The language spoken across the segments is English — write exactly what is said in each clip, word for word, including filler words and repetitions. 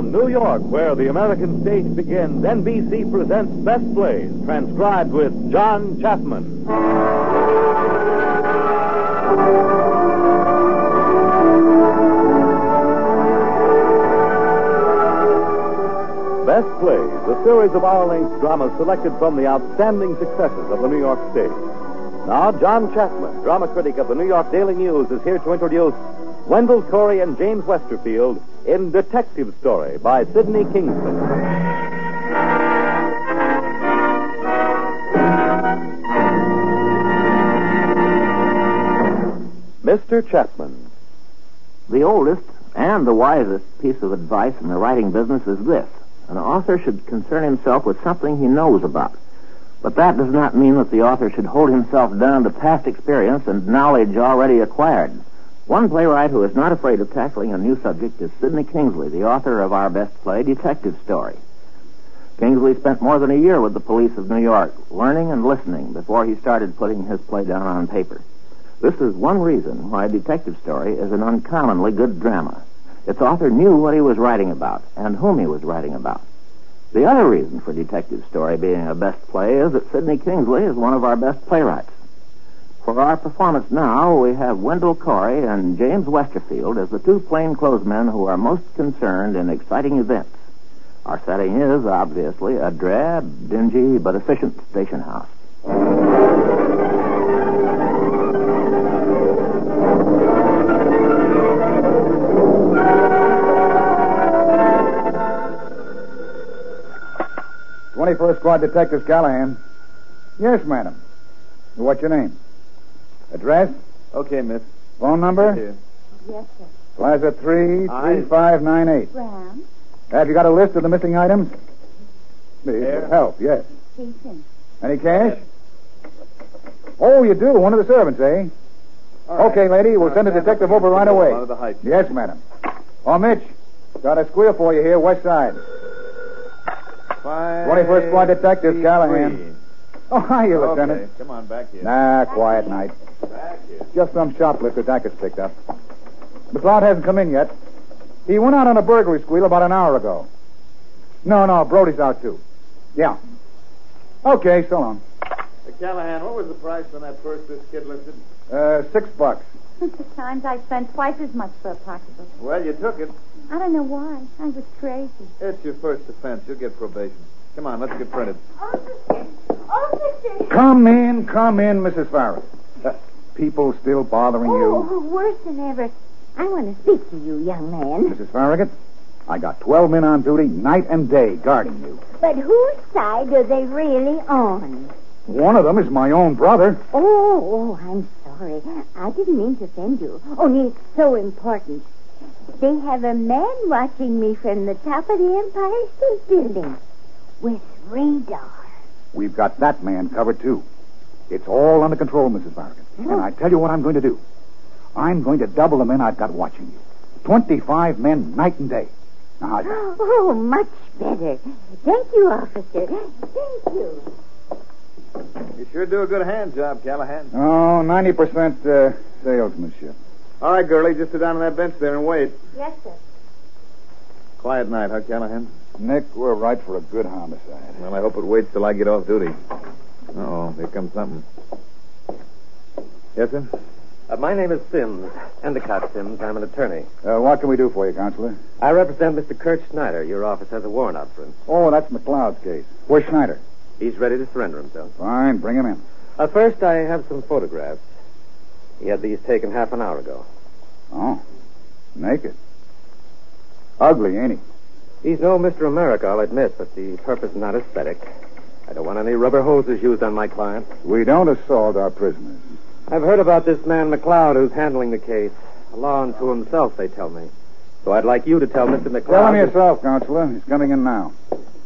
From New York, where the American stage begins, N B C presents Best Plays, transcribed with John Chapman. Best Plays, a series of hour-length dramas selected from the outstanding successes of the New York stage. Now, John Chapman, drama critic of the New York Daily News, is here to introduce Wendell Corey and James Westerfield in Detective Story by Sidney Kingsley. Mister Chapman. The oldest and the wisest piece of advice in the writing business is this. An author should concern himself with something he knows about. But that does not mean that the author should hold himself down to past experience and knowledge already acquired. One playwright who is not afraid of tackling a new subject is Sidney Kingsley, the author of our best play, Detective Story. Kingsley spent more than a year with the police of New York, learning and listening before he started putting his play down on paper. This is one reason why Detective Story is an uncommonly good drama. Its author knew what he was writing about and whom he was writing about. The other reason for Detective Story being a best play is that Sidney Kingsley is one of our best playwrights. For our performance now, we have Wendell Corey and James Westerfield as the two plainclothesmen who are most concerned in exciting events. Our setting is, obviously, a drab, dingy, but efficient station house. twenty-first Squad Detectives, Callahan. Yes, madam. What's your name? Address? Okay, miss. Phone number? Yes, sir. Plaza three three five nine eight. Brown. Have you got a list of the missing items? Please, yeah. Help, yes. Jason. Any cash? Yes. Oh, you do. One of the servants, eh? All okay, right. Lady, we'll All send a detective over right away. Out of the heights. Yes, madam. Oh, Mitch, got a squeal for you here, west side. Five, twenty-first Squad Detectives, three, Callahan. Three. Oh, hiya, okay. Lieutenant. Come on, back here. Nah, quiet night. Back here. Just some shoplifter Dacus picked up. McLeod hasn't come in yet. He went out on a burglary squeal about an hour ago. No, no, Brody's out, too. Yeah. Okay, so long. Hey, Callahan, what was the price on that purse this kid lifted? Uh, six bucks. At times I spent twice as much for a pocketbook. Well, you took it. I don't know why. I was crazy. It's your first offense. You'll get probation. Come on, let's get printed. Officer! Officer! Come in, come in, Missus Farris. Uh, people still bothering oh, you? Oh, worse than ever. I want to speak to you, young man. Missus Farragut, I got twelve men on duty night and day guarding you. But whose side are they really on? One of them is my own brother. Oh, oh, I'm sorry. I didn't mean to offend you. Only it's so important. They have a man watching me from the top of the Empire State Building. With radar. We've got that man covered, too. It's all under control, Missus Varden. Oh. And I tell you what I'm going to do. I'm going to double the men I've got watching you. Twenty-five men night and day. Now, how's that? Oh, much better. Thank you, officer. Thank you. You sure do a good hand job, Callahan. Oh, ninety percent uh, salesmanship. All right, girlie, just sit down on that bench there and wait. Yes, sir. Quiet night, huh, Callahan? Nick, we're right for a good homicide. Well, I hope it waits till I get off duty. Uh-oh, here comes something. Yes, sir? Uh, my name is Sims, Endicott Sims. I'm an attorney. Uh, what can we do for you, Counselor? I represent Mister Kurt Schneider. Your office has a warrant out for him. Oh, that's McLeod's case. Where's Schneider? He's ready to surrender himself. Fine, bring him in. Uh, first, I have some photographs. He had these taken half an hour ago. Oh, naked. Ugly, ain't he? He's no Mister America, I'll admit, but the purpose is not aesthetic. I don't want any rubber hoses used on my client. We don't assault our prisoners. I've heard about this man McLeod who's handling the case. A law unto himself, they tell me. So I'd like you to tell Mister McLeod... Tell him yourself, Counselor. He's coming in now.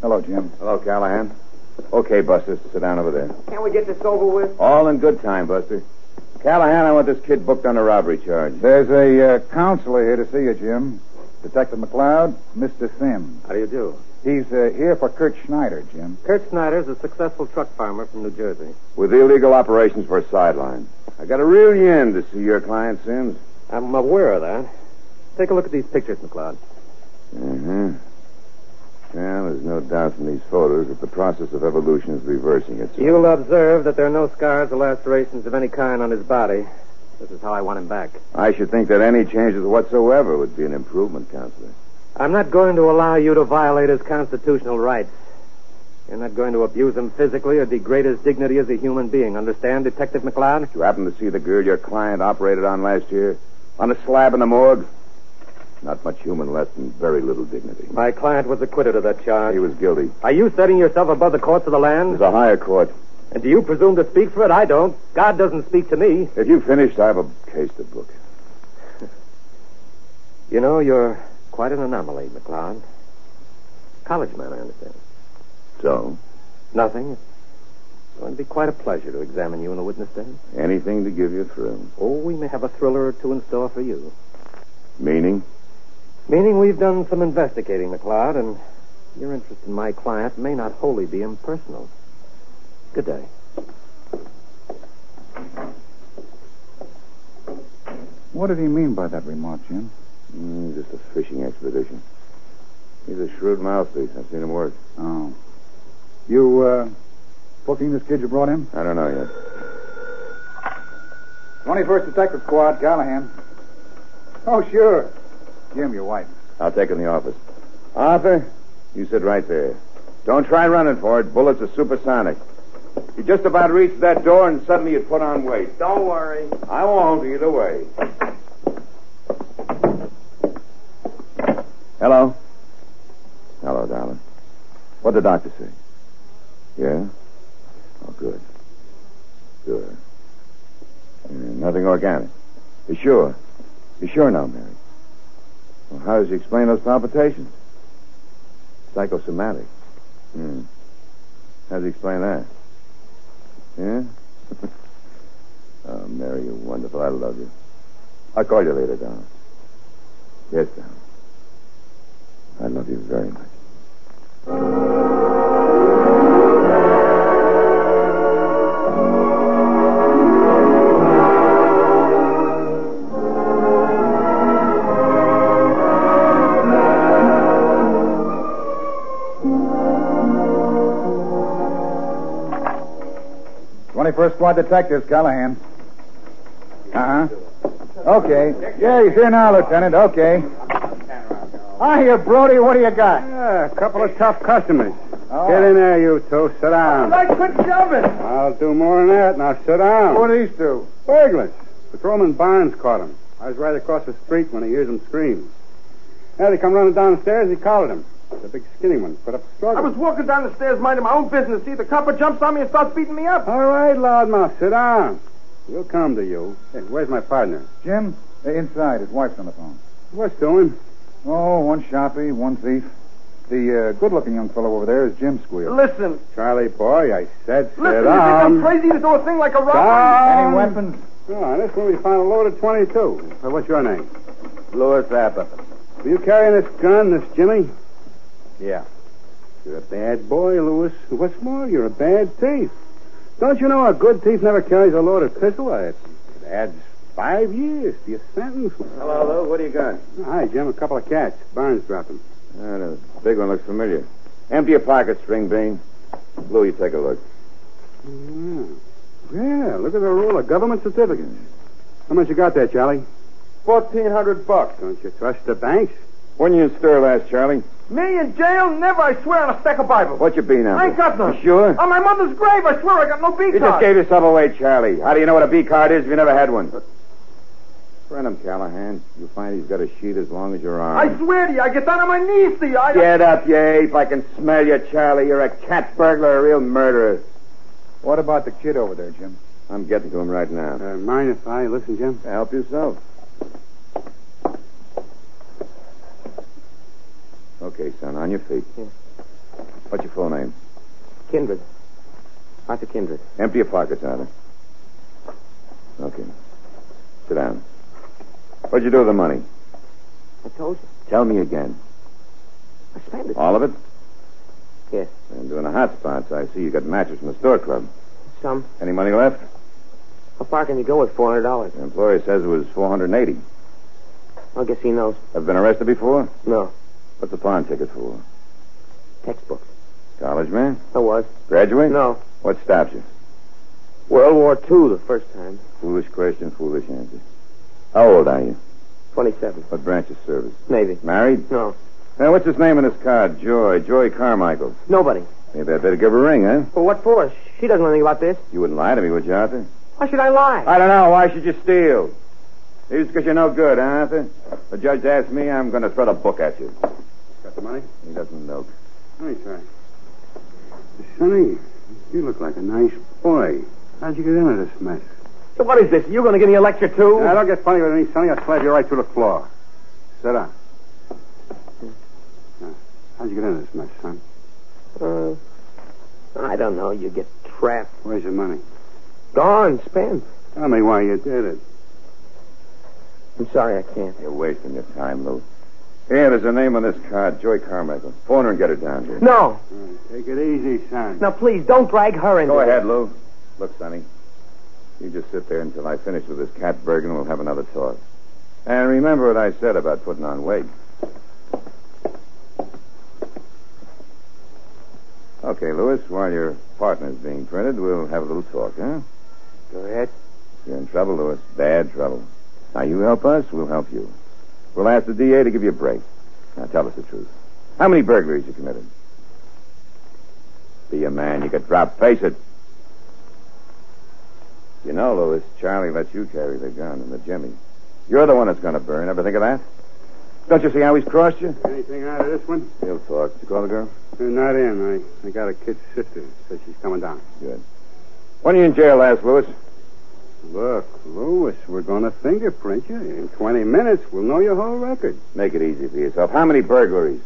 Hello, Jim. Hello, Callahan. Okay, Buster, sit down over there. Can't we get this over with? All in good time, Buster. Callahan, I want this kid booked on a robbery charge. There's a uh, counselor here to see you, Jim. Detective McLeod, Mister Sims. How do you do? He's uh, here for Kurt Schneider, Jim. Kurt Schneider's a successful truck farmer from New Jersey. With illegal operations for a sideline. I got a real yen to see your client, Sims. I'm aware of that. Take a look at these pictures, McLeod. Mm-hmm. Yeah, there's no doubt from these photos that the process of evolution is reversing itself. You'll observe that there are no scars or lacerations of any kind on his body. This is how I want him back. I should think that any changes whatsoever would be an improvement, Counselor. I'm not going to allow you to violate his constitutional rights. You're not going to abuse him physically or degrade his dignity as a human being. Understand, Detective McLeod? Did you happen to see the girl your client operated on last year? On a slab in the morgue? Not much human left and very little dignity. My client was acquitted of that charge. He was guilty. Are you setting yourself above the courts of the land? There's a higher court. And do you presume to speak for it? I don't. God doesn't speak to me. If you've finished, I have a case to book. You know, you're quite an anomaly, McLeod. College man, I understand. So? Nothing. It's going to be quite a pleasure to examine you in the witness stand. Anything to give you a thrill. Oh, we may have a thriller or two in store for you. Meaning? Meaning we've done some investigating, McLeod, and your interest in my client may not wholly be impersonal. Good day. What did he mean by that remark, Jim? Mm, just a fishing expedition. He's a shrewd mouthpiece. I've seen him work. Oh. You, uh, booking this kid you brought in? I don't know yet. twenty-first Detective Squad, Callahan. Oh, sure. Jim, your wife. I'll take her in the office. Arthur, you sit right there. Don't try running for it. Bullets are supersonic. You just about reach that door and suddenly you put on weight. Don't worry. I won't either way. Hello. Hello, darling. What'd the doctor say? Yeah? Oh, good. Good. Uh, nothing organic. You sure? You sure now, Mary? Well, how does he explain those palpitations? Psychosomatic. Hmm. How does he explain that? Yeah? Oh, Mary, you're wonderful. I love you. I'll call you later, darling. Yes, darling. I love you very much. twenty-first Squad Detectives, Callahan. Uh-huh. Okay. Yeah, he's here now, Lieutenant. Okay. Hiya, Brody. What do you got? Yeah, a couple of tough customers. Oh. Get in there, you two. Sit down. I quit shoving. I'll do more than that. Now sit down. What are these two? Burglars. Patrolman Barnes caught him. I was right across the street when I heard him scream. Now they come running downstairs. He collared him. The big skinny one put up a struggle. I was walking down the stairs minding my own business. See, the copper jumps on me and starts beating me up. All right, loudmouth. Sit down. We'll come to you. Hey, where's my partner? Jim, inside. His wife's on the phone. What's doing? Oh, one shoppy, one thief. The uh, good-looking young fellow over there is Jim Squeal. Listen. Charlie boy, I said sit Listen, down. Listen, you think I'm crazy to do a thing like a robbery? Any weapons? No, on this one we found a load of twenty-two. So what's your name? Louis Appa. Were you carrying this gun, this Jimmy? Yeah. You're a bad boy, Louis. What's more, you're a bad thief. Don't you know a good thief never carries a loaded pistol? It adds five years to your sentence. Hello, Lou. What do you got? Hi, Jim. A couple of cats. Barnes dropped them. Uh, the big one looks familiar. Empty your pockets, string bean. Lou, you take a look. Yeah. Yeah, look at the roll of government certificates. How much you got there, Charlie? Fourteen hundred bucks. Don't you trust the banks? When you in stir last, Charlie? Me in jail? Never, I swear, on a stack of Bibles. What's your B number? I ain't got none. You sure? On my mother's grave, I swear I got no B card. You just gave yourself away, Charlie. How do you know what a B card is if you never had one? Friend him, Callahan. You'll find he's got a sheet as long as your arm. I swear to you, I get down on my knees to you. I... Get up, you ape. I can smell you, Charlie. You're a cat burglar, a real murderer. What about the kid over there, Jim? I'm getting to him right now. Uh, mind if I listen, Jim? Help yourself. Okay, son, on your feet. Yeah. What's your full name? Kindred. Arthur Kindred. Empty your pockets, Arthur. Okay. Sit down. What'd you do with the money? I told you. Tell me again. I spent it. All of it? Yes. I'm doing the hot spots. I see you got matches from the store club. Some. Any money left? How far can you go with four hundred dollars? The employer says it was four hundred eighty dollars. I guess he knows. Have you been arrested before? No. What's the pawn ticket for? textbooks. College man? I was. Graduate? No. What stopped you? World War Two the first time. Foolish question, foolish answer. How old are you? twenty-seven. What branch of service? Navy. Married? No. Now, what's his name on this card? Joy. Joy Carmichael. Nobody. Maybe I better give her a ring, huh? Well, what for? She doesn't know anything about this. You wouldn't lie to me, would you, Arthur? Why should I lie? I don't know. Why should you steal? It's because you're no good, huh, Arthur? The judge asked me, I'm going to throw a book at you. Got the money? He doesn't know. Let me try. Sonny, you look like a nice boy. How'd you get into this mess? So what is this? Are you going to give me a lecture, too? I don't get funny with me, Sonny. I'll slap you right through the floor. Sit down. Now, how'd you get into this mess, son? Uh, I don't know. You get trapped. Where's your money? Gone. Spent. Tell me why you did it. I'm sorry, I can't. You're wasting your time, Lou. Here, there's a name on this card, Joy Carmichael. Phone her and get her down here. No. Right, take it easy, son. Now, please, don't drag her into it. Go ahead, Lou. Look, Sonny, you just sit there until I finish with this cat burger and we'll have another talk. And remember what I said about putting on weight. Okay, Louis, while your partner's being printed, we'll have a little talk, huh? Go ahead. You're in trouble, Louis. Bad trouble. Now, you help us, we'll help you. We'll ask the D A to give you a break. Now, tell us the truth. How many burglaries you committed? Be a man. You could drop. Face it. You know, Louis, Charlie lets you carry the gun and the jimmy. You're the one that's going to burn. Ever think of that? Don't you see how he's crossed you? Anything out of this one? He'll talk. Did you call the girl? You're not in. I, I got a kid's sister. Said she's coming down. Good. When are you in jail last, Louis? Look, Louis, we're going to fingerprint you. In twenty minutes, we'll know your whole record. Make it easy for yourself. How many burglaries?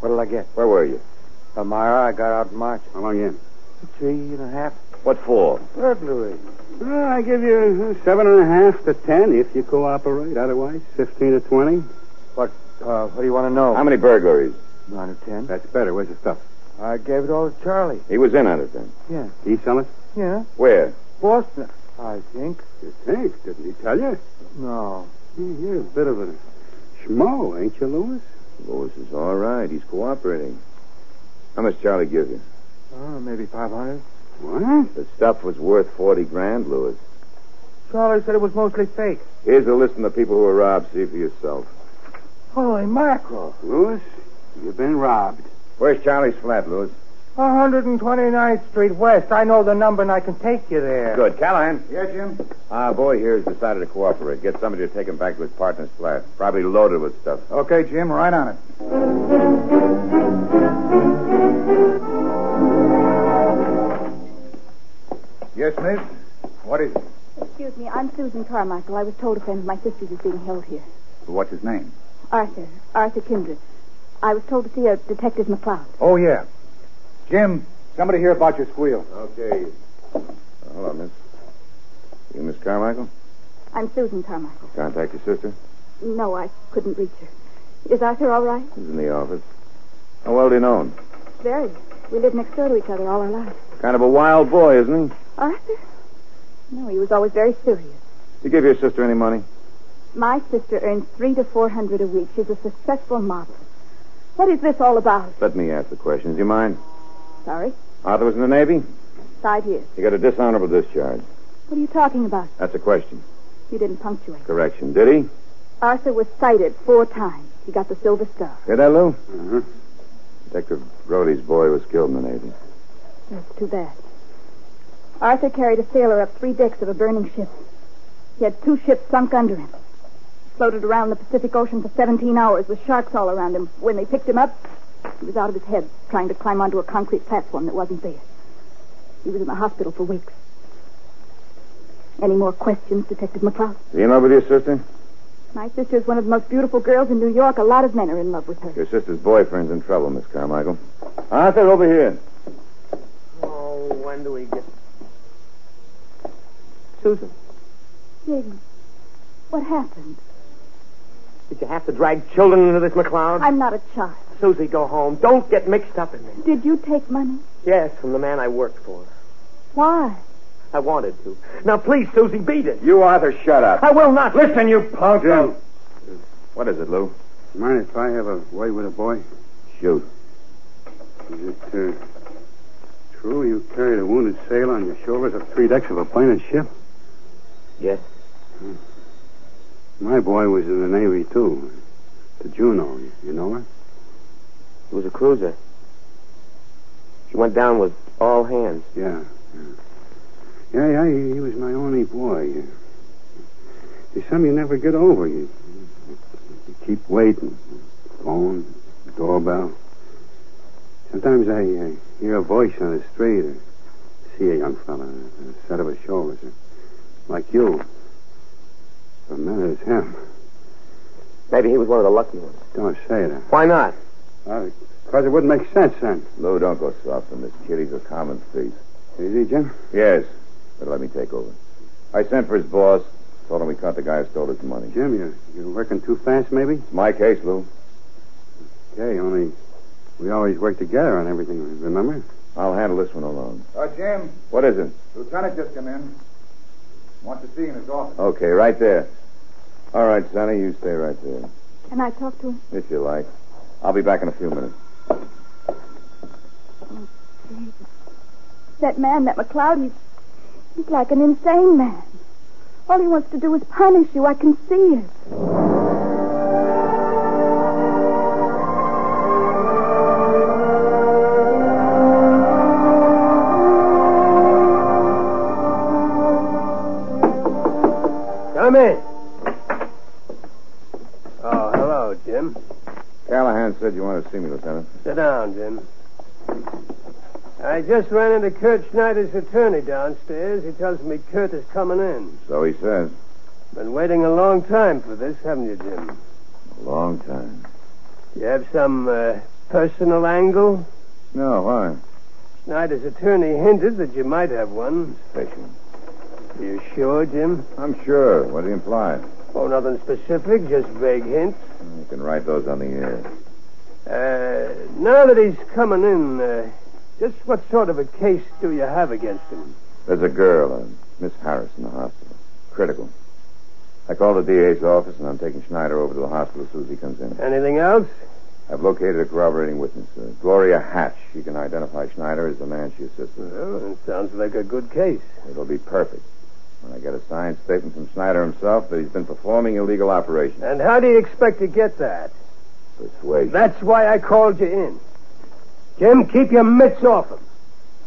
What'll I get? Where were you? Elmira, I got out in March. How long in? Three and a half. What for? Burglary. Well, I give you seven and a half to ten if you cooperate. Otherwise, fifteen to twenty. What, uh, what do you want to know? How many burglaries? Nine or ten. That's better. Where's the stuff? I gave it all to Charlie. He was in on it then? Yeah. Did he sell it? Yeah. Where? Boston. I think. You think? Didn't he tell you? No. You're a bit of a schmo, ain't you, Louis? Louis is all right. He's cooperating. How much Charlie give you? Oh, maybe five hundred. What? The stuff was worth forty grand, Louis. Charlie said it was mostly fake. Here's a list of the people who were robbed. See for yourself. Holy mackerel. Louis, you've been robbed. Where's Charlie's flat, Louis? one hundred twenty-ninth Street West. I know the number, and I can take you there. Good. Callahan. Yes, Jim? Our boy here has decided to cooperate. Get somebody to take him back to his partner's flat. Probably loaded with stuff. Okay, Jim. Right on it. Yes, miss? What is it? Excuse me. I'm Susan Carmichael. I was told a friend of my sister's is being held here. What's his name? Arthur. Arthur Kindred. I was told to see a Detective McLeod. Oh, yeah. Jim, somebody here about your squeal. Okay. Hello, miss. You Miss Carmichael? I'm Susan Carmichael. Contact your sister? No, I couldn't reach her. Is Arthur all right? He's in the office. How well do you know him? Very. We lived next door to each other all our lives. Kind of a wild boy, isn't he? Arthur? No, he was always very serious. You give your sister any money? My sister earns three to four hundred a week. She's a successful model. What is this all about? Let me ask the questions. Do you mind? Sorry? Arthur was in the Navy? Five years. You got a dishonorable discharge. What are you talking about? That's a question. You didn't punctuate. Correction. Did he? Arthur was cited four times. He got the Silver Star. Hear that, Lou? Mm-hmm. Detective Brody's boy was killed in the Navy. That's too bad. Arthur carried a sailor up three decks of a burning ship. He had two ships sunk under him. Floated around the Pacific Ocean for seventeen hours with sharks all around him. When they picked him up... he was out of his head, trying to climb onto a concrete platform that wasn't there. He was in the hospital for weeks. Any more questions, Detective McLeod? Are you in love with your sister? My sister is one of the most beautiful girls in New York. A lot of men are in love with her. Your sister's boyfriend's in trouble, Miss Carmichael. Arthur, over here. Oh, when do we get... Susan. Higgs, what happened? Did you have to drag children into this, McLeod? I'm not a child. Susie, go home. Don't get mixed up in this. Did you take money? Yes, from the man I worked for. Why? I wanted to. Now, please, Susie, beat it. You, Arthur, shut up. I will not. Listen, you punk. Jim. What is it, Lou? Mind if I have a way with a boy? Shoot. Is it uh, true you carried a wounded sailor on your shoulders up three decks of a planer's ship? Yes. Hmm. My boy was in the Navy, too. The Juno, you know her? It was a cruiser. She went down with all hands. Yeah, yeah. Yeah, yeah, he, he was my only boy. There's some you never get over. You, you keep waiting. Phone, doorbell. Sometimes I uh, hear a voice on the street or see a young fella on the set of his shoulders. Like you. But that is him. Maybe he was one of the lucky ones. Don't say that. Why not? Because uh, it wouldn't make sense then. Lou, don't go soft on this kid. He's a common thief. Is he, Jim? Yes. But let me take over. I sent for his boss. Told him we caught the guy who stole his money. Jim, you're, you're working too fast, maybe? It's my case, Lou. Okay, only we always work together on everything, remember? I'll handle this one alone. Uh, Jim. What is it? Lieutenant just come in. Wants to see you in his office. Okay, right there. All right, Sonny, you stay right there. Can I talk to him? If you like. I'll be back in a few minutes. Oh, Jesus. That man, that McLeod, he's, he's like an insane man. All he wants to do is punish you. I can see it. Come in. Oh, hello, Jim. Callahan said you wanted to see me, Lieutenant. Sit down, Jim. I just ran into Kurt Schneider's attorney downstairs. He tells me Kurt is coming in. So he says. Been waiting a long time for this, haven't you, Jim? A long time. You have some uh, personal angle? No, why? Schneider's attorney hinted that you might have one. Suspicion. Are you sure, Jim? I'm sure. What did he imply? Oh, nothing specific, just vague hints. You can write those on the air. Uh, now that he's coming in... Uh, Just what sort of a case do you have against him? There's a girl, uh, Miss Harris, in the hospital. Critical. I called the D A's office, and I'm taking Schneider over to the hospital as soon as he comes in. Anything else? I've located a corroborating witness, uh, Gloria Hatch. She can identify Schneider as the man she assisted. Well, it sounds like a good case. It'll be perfect. When I get a signed statement from Schneider himself that he's been performing illegal operations. And how do you expect to get that? Persuasion. That's why I called you in. Jim, keep your mitts off him.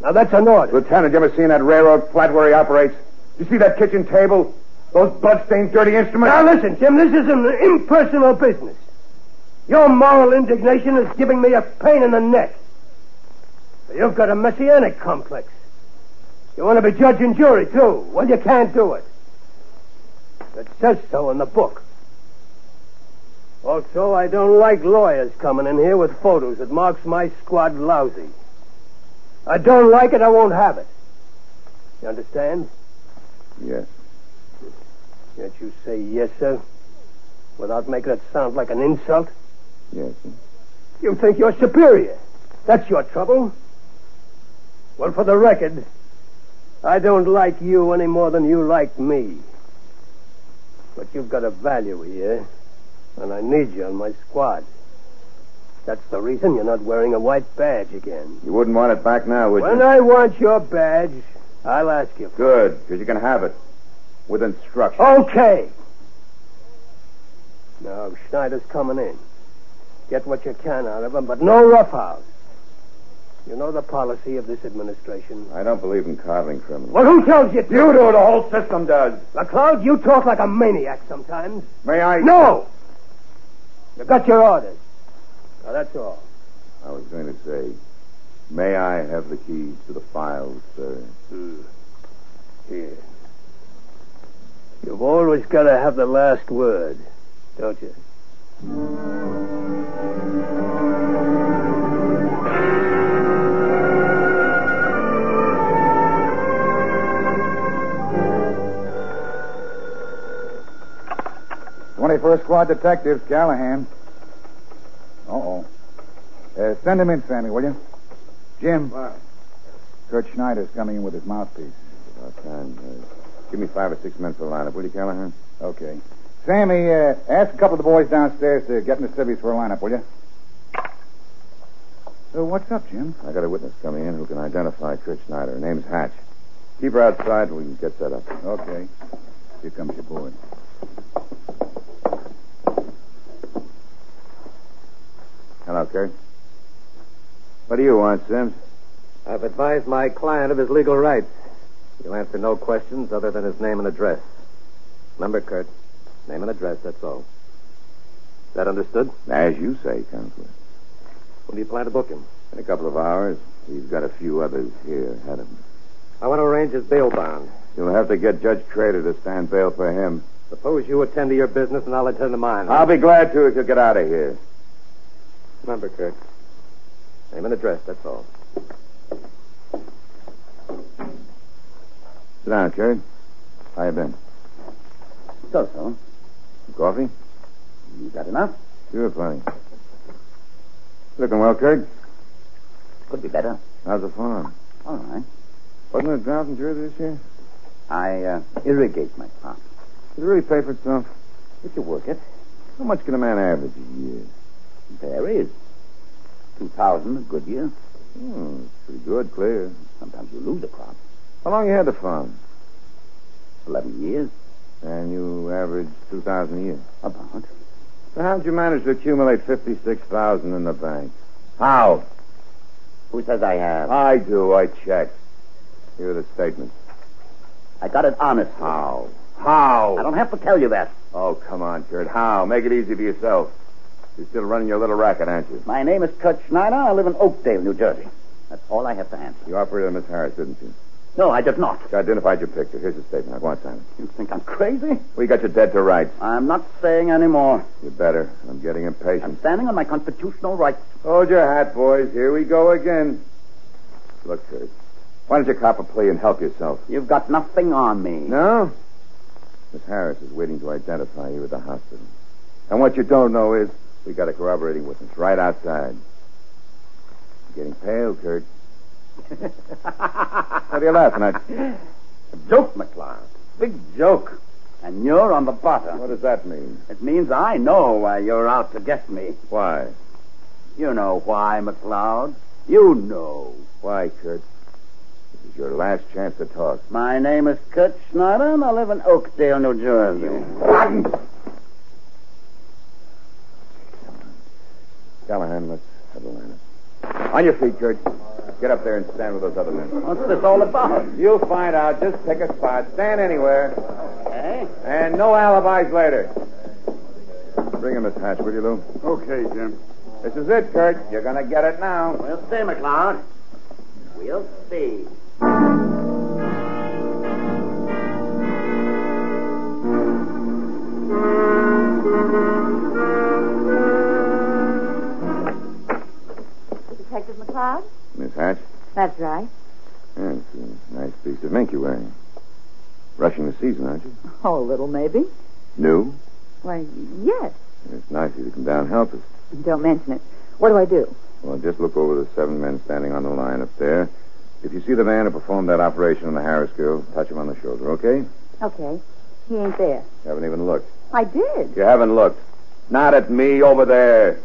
Now, that's an order. Lieutenant, you ever seen that railroad flat where he operates? You see that kitchen table? Those bloodstained, dirty instruments? Now, listen, Jim, this is an impersonal business. Your moral indignation is giving me a pain in the neck. But you've got a messianic complex. You want to be judge and jury, too. Well, you can't do it. It says so in the book. Also, I don't like lawyers coming in here with photos. It marks my squad lousy. I don't like it, I won't have it. You understand? Yes. Can't you say yes, sir? Without making it sound like an insult? Yes, sir. You think you're superior. That's your trouble. Well, for the record, I don't like you any more than you like me. But you've got a value here. And I need you on my squad. That's the reason you're not wearing a white badge again. You wouldn't want it back now, would you? When I want your badge, I'll ask you for it. Good, because you can have it. With instructions. Okay. Now, Schneider's coming in. Get what you can out of him, but no roughhouse. You know the policy of this administration. I don't believe in carving criminals. Well, who tells you to? You do, the whole system does. McLeod, you talk like a maniac sometimes. May I? No! You got your orders. Now, that's all. I was going to say, may I have the keys to the files, sir? Mm. Here. You've always got to have the last word, don't you? twenty-first Squad Detectives, Callahan. Uh-oh. Uh, send him in, Sammy, will you? Jim. What? Kurt Schneider's coming in with his mouthpiece. About time. Uh, give me five or six minutes to line up, will you, Callahan? Okay. Sammy, uh, ask a couple of the boys downstairs to get in the civvies for a lineup, will you? Uh, what's up, Jim? I got a witness coming in who can identify Kurt Schneider. Her name's Hatch. Keep her outside and we can get set up. Okay. Here comes your boy. Hello, Kurt. What do you want, Sims? I've advised my client of his legal rights. He'll answer no questions other than his name and address. Remember, Kurt, name and address, that's all. Is that understood? As you say, Counselor. When do you plan to book him? In a couple of hours. He's got a few others here ahead of him. I want to arrange his bail bond. You'll have to get Judge Trader to stand bail for him. Suppose you attend to your business and I'll attend to mine. I'll be glad to if you get out of here. Remember, Kurt, name and address, that's all. Sit down, Kurt. How you been? So-so. Coffee? You got enough? Sure, plenty. Looking well, Kurt? Could be better. How's the farm? All right. Wasn't it a drought in Jersey this year? I uh, irrigate my farm. Does it really pay for itself? If you work it. How much can a man average a year? Varies. Two thousand a good year. Oh, it's pretty good, clear. Sometimes you lose a crop. How long you had the farm? Eleven years. And you averaged two thousand a year? About. So how'd you manage to accumulate fifty-six thousand in the bank? How? Who says I have? I do. I checked. Here are the statements. I got it honestly. How? How? I don't have to tell you that. Oh, come on, Kurt. How? Make it easy for yourself. You're still running your little racket, aren't you? My name is Kurt Schneider. I live in Oakdale, New Jersey. That's all I have to answer. You operated on Miss Harris, didn't you? No, I did not. You identified your picture. Here's the statement. I want sign it. You think I'm crazy? We got you dead to rights. I'm not saying any more. You better. I'm getting impatient. I'm standing on my constitutional rights. Hold your hat, boys. Here we go again. Look, Kurt, why don't you cop a plea and help yourself? You've got nothing on me. No? Miss Harris is waiting to identify you at the hospital. And what you don't know is we got a corroborating witness right outside. You're getting pale, Kurt. What are you laughing at? A joke, McLeod. Big joke. And you're on the bottom. What does that mean? It means I know why you're out to get me. Why? You know why, McLeod. You know. Why, Kurt? This is your last chance to talk. My name is Kurt Schneider, and I live in Oakdale, New Jersey. You rotten... Callahan, let's have a line up. On your feet, Kurt. Get up there and stand with those other men. What's this all about? You'll find out. Just pick a spot. Stand anywhere. Okay. And no alibis later. Bring him this hatch, will you, Lou? Okay, Jim. This is it, Kurt. You're going to get it now. We'll see, McLeod. We'll see. Detective McLeod? Miss Hatch? That's right. Yeah, it's a nice piece of mink you're wearing. Rushing the season, aren't you? Oh, a little, maybe. New? Why, yes. It's nice of you to come down and help us. Don't mention it. What do I do? Well, just look over the seven men standing on the line up there. If you see the man who performed that operation on the Harris girl, touch him on the shoulder, okay? Okay. He ain't there. You haven't even looked. I did. You haven't looked. Not at me, over there.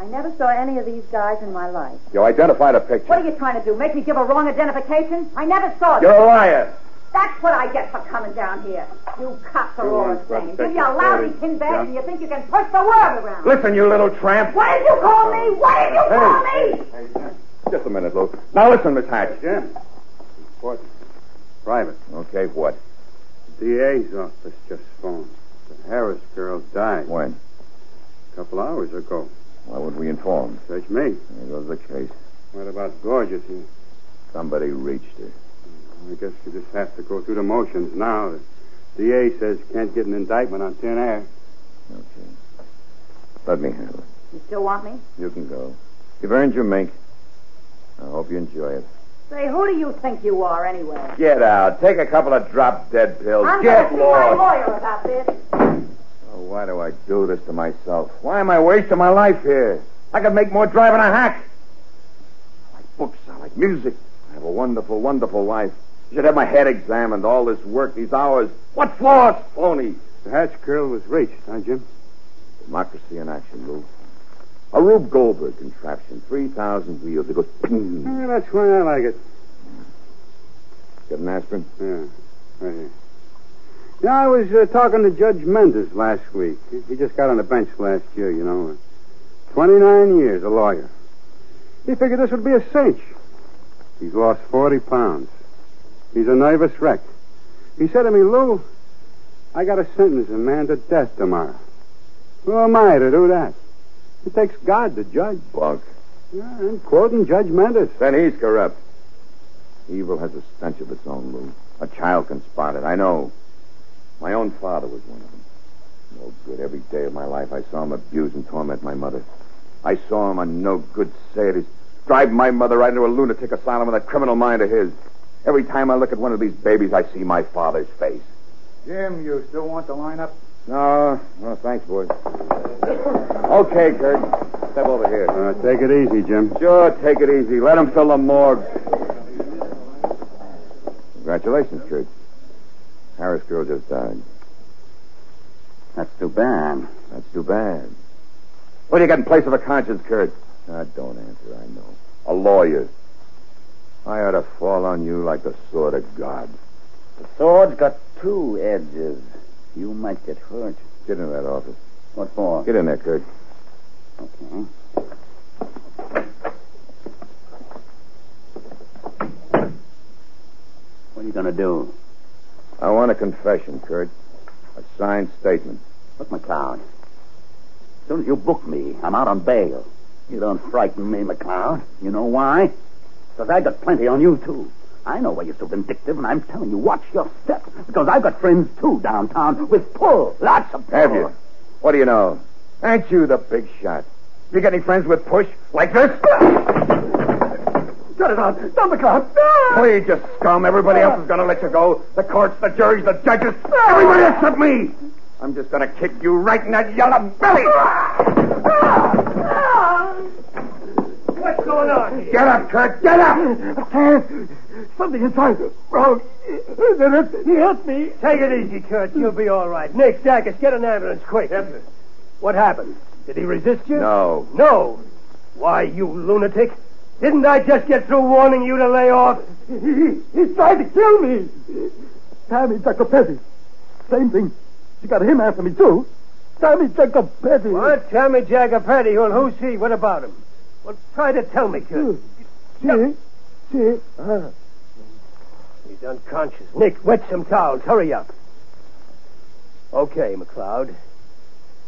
I never saw any of these guys in my life. You identified a picture. What are you trying to do? Make me give a wrong identification? I never saw them. You're a liar. That's what I get for coming down here. You cops are all the same. Give you a lousy tin bag, yeah. And you think you can push the world around. Listen, you little tramp. What did you call me? What did you call me? Hey, hey, hey. Just a minute, Luke. Now listen, Miss Hatch. Jim. What? Private. Okay, what? The D A's office just phoned. The Harris girl died. When? A couple hours ago. Why would we inform? Search me. There goes the case. What about Gorgeous? He... Somebody reached her. I guess you just have to go through the motions now. The D A says can't get an indictment on thin air. Okay. Let me handle it. You still want me? You can go. You've earned your mink. I hope you enjoy it. Say, who do you think you are, anyway? Get out. Take a couple of drop dead pills. I'm get going to lost. See my lawyer about this. Why do I do this to myself? Why am I wasting my life here? I could make more driving a hack. I like books. I like music. I have a wonderful, wonderful life. I should have my head examined. All this work, these hours. What for? It's phony. The Hatch girl was reached, huh, Jim? Democracy in action, Lou. A Rube Goldberg contraption. three thousand wheels. It goes ping. Yeah, that's why I like it. Got an aspirin? Yeah. Right here. Yeah, I was uh, talking to Judge Mendez last week. He just got on the bench last year, you know. twenty-nine years, a lawyer. He figured this would be a cinch. He's lost forty pounds. He's a nervous wreck. He said to me, Lou, I got to sentence a man to death tomorrow. Who am I to do that? It takes God to judge. Buck. Yeah, I'm quoting Judge Mendez. Then he's corrupt. Evil has a stench of its own, Lou. A child can spot it, I know. My own father was one of them. No good. Every day of my life, I saw him abuse and torment my mother. I saw him on no good Saturdays drive my mother right into a lunatic asylum with a criminal mind of his. Every time I look at one of these babies, I see my father's face. Jim, you still want the lineup? No, no, thanks, boys. Okay, Kurt. Step over here. Uh, take it easy, Jim. Sure, take it easy. Let him fill the morgue. Congratulations, Kurt. Harris girl just died. That's too bad. That's too bad. What do you got in place of a conscience, Kurt? I don't answer, I know. A lawyer. I ought to fall on you like the sword of God. The sword's got two edges. You might get hurt. Get into that office. What for? Get in there, Kurt. Okay. What are you going to do? I want a confession, Kurt. A signed statement. Look, McLeod. As soon as you book me, I'm out on bail. You don't frighten me, McLeod. You know why? Because I got plenty on you, too. I know why you're so vindictive, and I'm telling you, watch your step. Because I've got friends, too, downtown, with pull. Lots of pull. Have you? What do you know? Aren't you the big shot? You got any friends with push like this? Shut it out. Stop the clock. No! Please, you scum. Everybody else is going to let you go. The courts, the juries, the judges. No! Everybody except me. I'm just going to kick you right in that yellow belly. What's going on here? Get up, Kurt. Get up. I can't. Something inside wrong. He hit me. Take it easy, Kurt. You'll be all right. Nick, Jackets, get an ambulance, quick. Yes, what happened? Did he resist you? No. No. Why, you lunatic. Didn't I just get through warning you to lay off? He, he's trying to kill me. Tami Giacopetti. Same thing. She got him after me, too. Tami Giacopetti. What? Tami Giacopetti? Well, who's he? What about him? Well, try to tell me, kid. She? She? Uh. He's unconscious. Nick, wet some towels. Hurry up. Okay, McLeod.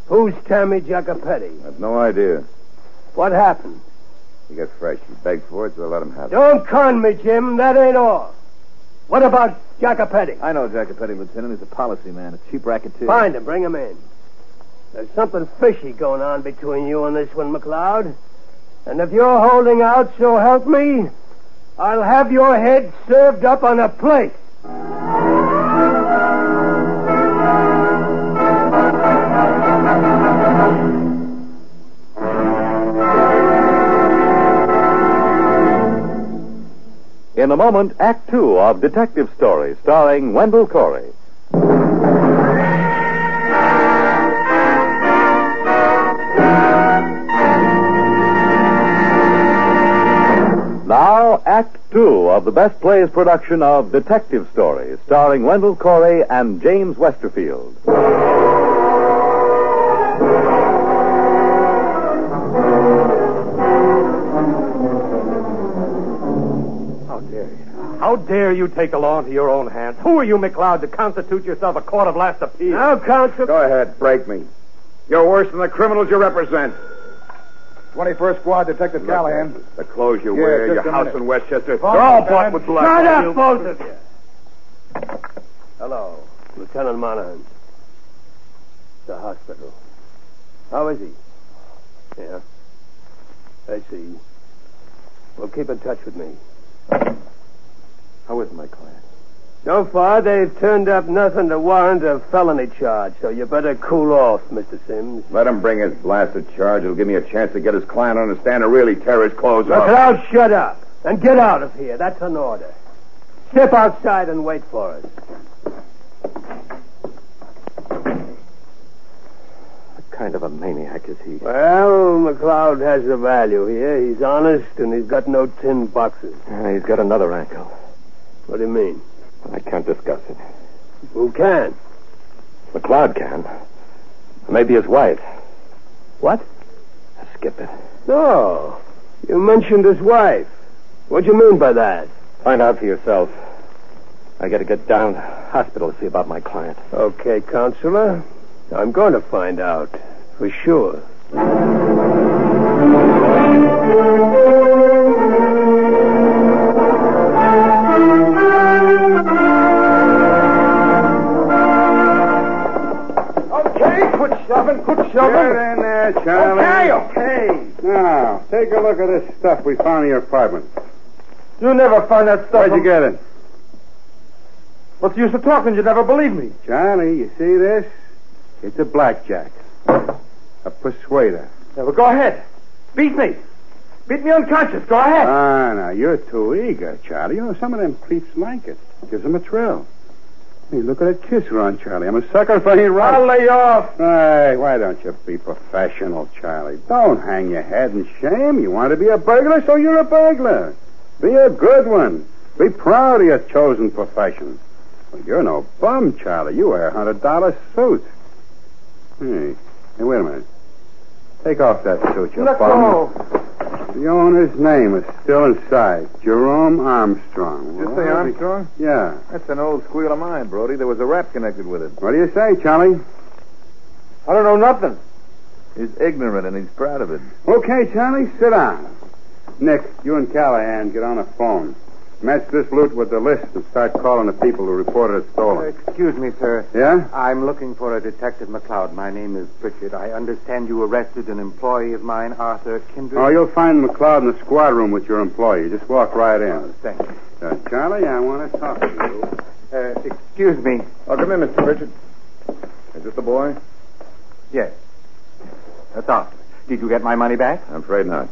Who's Tami Giacopetti? I've no idea. What happened? He got fresh. He begged for it, so I let him have it. Don't con me, Jim. That ain't all. What about Giacopetti? I know Giacopetti, Lieutenant. He's a policy man, a cheap racketeer. Find him. Bring him in. There's something fishy going on between you and this one, McLeod. And if you're holding out, so help me, I'll have your head served up on a plate. In a moment, Act Two of Detective Story, starring Wendell Corey. Now, Act Two of the Best Plays production of Detective Story, starring Wendell Corey and James Westerfield. How dare you take the law into your own hands? Who are you, McLeod, to constitute yourself a court of last appeal? Now, counsel... Go ahead, break me. You're worse than the criminals you represent. twenty-first Squad, Detective Look, Callahan. The clothes you yeah, wear, your house minute. in Westchester, Paul, they're all bought with blood. Shut up, both of you. Hello, Lieutenant Monahan. The hospital. How is he? Yeah. I see. Well, keep in touch with me. How is my client? So far, they've turned up nothing to warrant a felony charge, so you better cool off, Mister Sims. Let him bring his blasted charge. It'll give me a chance to get his client on the stand and really tear his clothes off. McLeod, shut up and get out of here. That's an order. Step outside and wait for us. The kind of a maniac is he? Well, McLeod has the value here. He's honest, and he's got no tin boxes. Yeah, he's got another ankle. What do you mean? I can't discuss it. Who can? McLeod can. Maybe his wife. What? Skip it. No. You mentioned his wife. What do you mean by that? Find out for yourself. I got to get down to the hospital to see about my client. Okay, Counselor. I'm going to find out. For sure. Okay, put shoving, put shoving. Get in there, Charlie. Okay, okay. Now, take a look at this stuff we found in your apartment. You never found that stuff. Where'd you get it? What's the use of talking? You never believe me. Charlie, you see this? It's a blackjack. A persuader. Yeah, well, go ahead. Beat me. Beat me unconscious. Go ahead. Ah, now, you're too eager, Charlie. You know, some of them creeps like it. Gives them a thrill. Hey, look at that kiss around, Charlie. I'm a sucker for any right. I'll lay off. Hey, why don't you be professional, Charlie? Don't hang your head in shame. You want to be a burglar, so you're a burglar. Be a good one. Be proud of your chosen profession. Well, you're no bum, Charlie. You wear a one hundred dollar suit. Hey, hey, wait a minute. Take off that suit, you Let bum. Go. The owner's name is still inside. Jerome Armstrong. Did you say Armstrong? Yeah. That's an old squeal of mine, Brody. There was a rap connected with it. What do you say, Charlie? I don't know nothing. He's ignorant, and he's proud of it. Okay, Charlie, sit down. Nick, you and Callahan get on the phone. Match this loot with the list and start calling the people who reported it stolen. Uh, excuse me, sir. Yeah? I'm looking for a Detective McLeod. My name is Pritchard. I understand you arrested an employee of mine, Arthur Kindred. Oh, you'll find McLeod in the squad room with your employee. Just walk right in. Oh, thank you. Uh, Charlie, I want to talk to you. Uh, excuse me. Oh, come in, Mister Pritchard. Is this the boy? Yes. That's Arthur. Did you get my money back? I'm afraid not.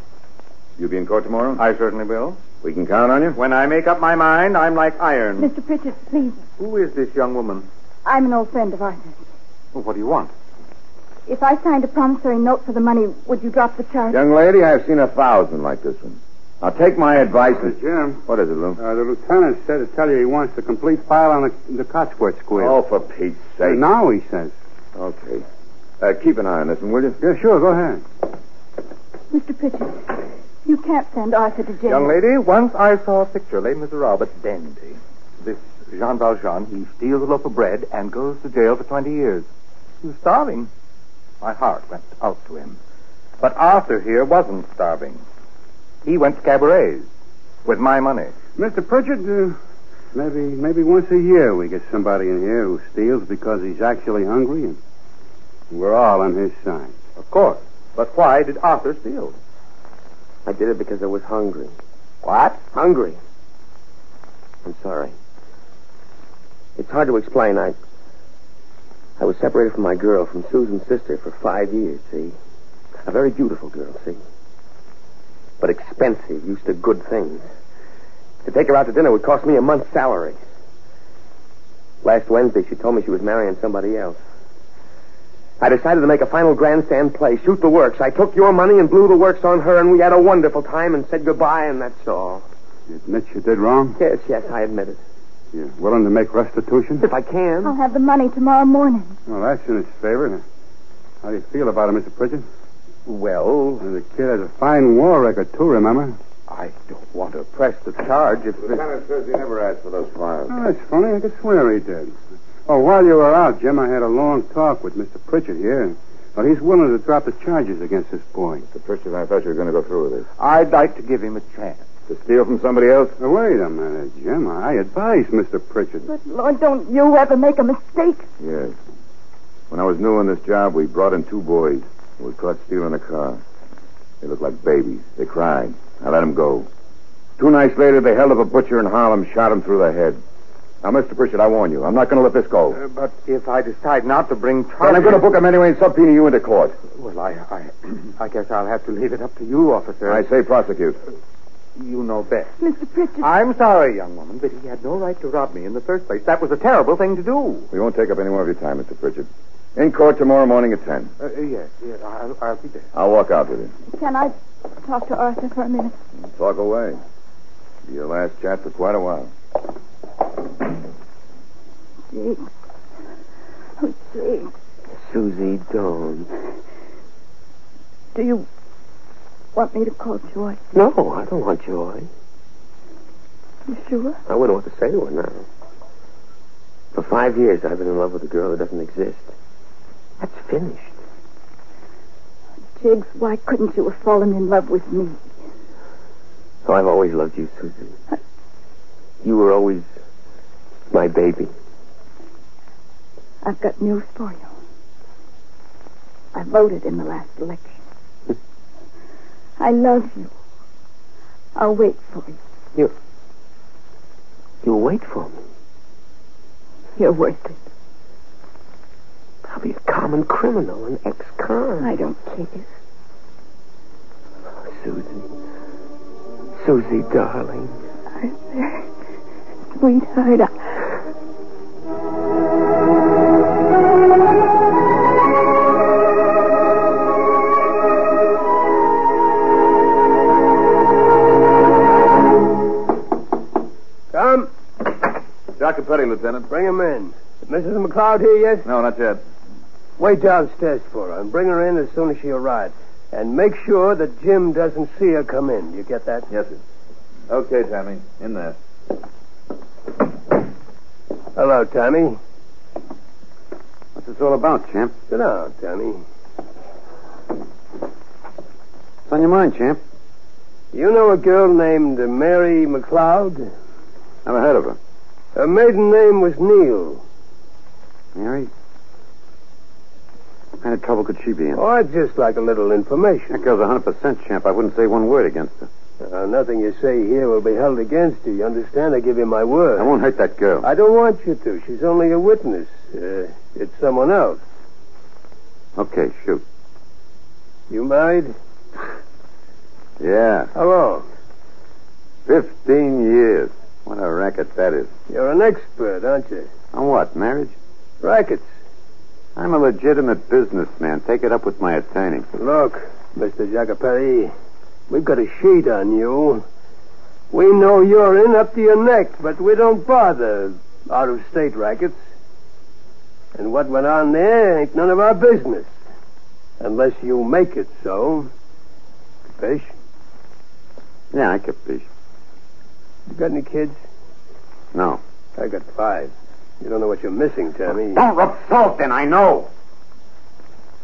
You'll be in court tomorrow? I certainly will. We can count on you? When I make up my mind, I'm like iron. Mister Pritchard, please. Who is this young woman? I'm an old friend of Arthur's. Well, what do you want? If I signed a promissory note for the money, would you drop the charge? Young lady, I've seen a thousand like this one. Now, take my advice. Uh, Jim. What is it, Lou? Uh, the lieutenant said to tell you he wants the complete file on the, the Cotswold square. Oh, for Pete's sake. Now, he says. Okay. Uh, keep an eye on this one, will you? Yeah, sure. Go ahead. Mister Pritchard. You can't send Arthur to jail. Young lady, once I saw a picture, Les Miserables, dandy. This Jean Valjean, he steals a loaf of bread and goes to jail for twenty years. He was starving. My heart went out to him. But Arthur here wasn't starving. He went to cabarets with my money. Mister Pritchard, uh, maybe, maybe once a year we get somebody in here who steals because he's actually hungry, and we're all on his side. Of course. But why did Arthur steal? I did it because I was hungry. What? Hungry. I'm sorry. It's hard to explain. I I was separated from my girl, from Susan's sister, for five years, see? A very beautiful girl, see? But expensive, used to good things. To take her out to dinner would cost me a month's salary. Last Wednesday, she told me she was marrying somebody else. I decided to make a final grandstand play, shoot the works. I took your money and blew the works on her, and we had a wonderful time and said goodbye, and that's all. You admit you did wrong? Yes, yes, I admit it. You're willing to make restitution? If I can. I'll have the money tomorrow morning. Well, that's in its favor. How do you feel about it, Mister Pritchard? Well... The kid has a fine war record, too, remember? I don't want to press the charge if... The lieutenant says he never asked for those files. Oh, that's funny. I could swear he did. Oh, while you were out, Jim, I had a long talk with Mister Pritchard here. Well, he's willing to drop the charges against this boy. Mister Pritchard, I thought you were going to go through with this. I'd like to give him a chance. To steal from somebody else? Now, wait a minute, Jim. I advise Mister Pritchard. But, Lord, don't you ever make a mistake. Yes. When I was new on this job, we brought in two boys who were caught stealing a car. They looked like babies. They cried. I let them go. Two nights later, they held up a butcher in Harlem, shot him through the head. Now, Mister Pritchard, I warn you, I'm not going to let this go. Uh, but if I decide not to bring charges... Then I'm going to book him anyway and subpoena you into court. Well, I, I, I guess I'll have to leave it up to you, officer. I say prosecute. You know best. Mister Pritchard... I'm sorry, young woman, but he had no right to rob me in the first place. That was a terrible thing to do. We won't take up any more of your time, Mister Pritchard. In court tomorrow morning at ten. Uh, yes, yes, I'll, I'll be there. I'll walk out with you. Can I talk to Arthur for a minute? Talk away. It'll be your last chat for quite a while. James. Oh, James. Susie, don't. Do you want me to call Joy? No, I don't want Joy. You sure? I wouldn't want to say to her now. For five years, I've been in love with a girl who doesn't exist. That's finished. Jiggs, why couldn't you have fallen in love with me? Oh, I've always loved you, Susan. I... You were always my baby. I've got news for you. I voted in the last election. I love you. I'll wait for you. You... You'll wait for me? You're worth it. I'll be a common criminal, an ex-con. I don't care. Oh, Susie. Susie, darling. Arthur. Sweetheart. Come. Giacopetti, Lieutenant. Bring him in. Is Missus McLeod here yet? No, not yet. Wait downstairs for her and bring her in as soon as she arrives. And make sure that Jim doesn't see her come in. You get that? Yes, sir. Okay, Tami. In there. Hello, Tami. What's this all about, champ? Sit down, Tami. What's on your mind, champ? Do you know a girl named Mary McLeod? Never heard of her. Her maiden name was Neal. Mary? What kind of trouble could she be in? Oh, I'd just like a little information. That girl's one hundred percent, champ. I wouldn't say one word against her. Uh, nothing you say here will be held against you. You understand? I give you my word. I won't hurt that girl. I don't want you to. She's only a witness. Uh, it's someone else. Okay, shoot. You married? Yeah. How long? Fifteen years. What a racket that is. You're an expert, aren't you? On what, marriage? Rackets. I'm a legitimate businessman. Take it up with my attorney. Look, Mister Giacopetti, we've got a sheet on you. We know you're in up to your neck, but we don't bother out-of-state rackets. And what went on there ain't none of our business. Unless you make it so. Capiche? Yeah, I capiche. You got any kids? No. I got five. You don't know what you're missing, Tami. Don't rub salt in, I know.